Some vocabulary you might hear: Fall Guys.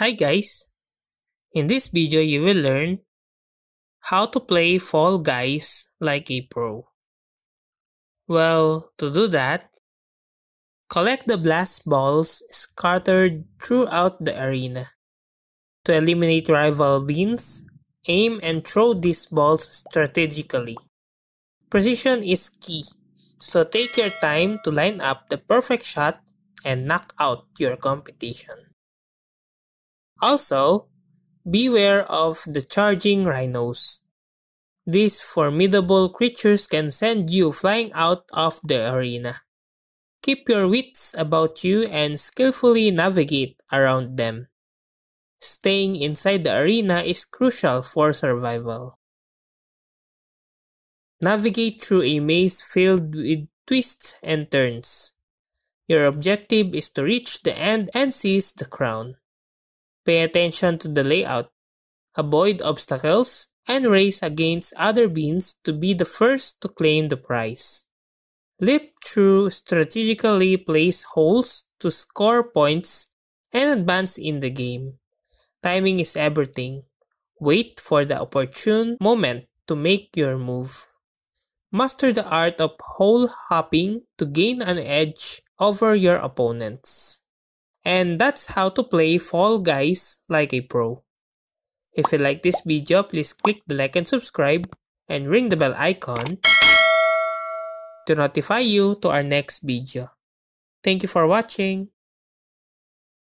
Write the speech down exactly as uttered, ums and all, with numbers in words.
Hi guys, in this video you will learn how to play Fall Guys like a pro. Well, to do that, collect the blast balls scattered throughout the arena. To eliminate rival beans, aim and throw these balls strategically. Precision is key, so take your time to line up the perfect shot and knock out your competition. Also, beware of the charging rhinos. These formidable creatures can send you flying out of the arena. Keep your wits about you and skillfully navigate around them. Staying inside the arena is crucial for survival. Navigate through a maze filled with twists and turns. Your objective is to reach the end and seize the crown. Pay attention to the layout, avoid obstacles, and race against other beans to be the first to claim the prize. Leap through strategically placed holes to score points and advance in the game. Timing is everything. Wait for the opportune moment to make your move. Master the art of hole hopping to gain an edge over your opponents. And that's how to play Fall Guys like a pro. If you like this video, please click the like and subscribe and ring the bell icon to notify you to our next video. Thank you for watching.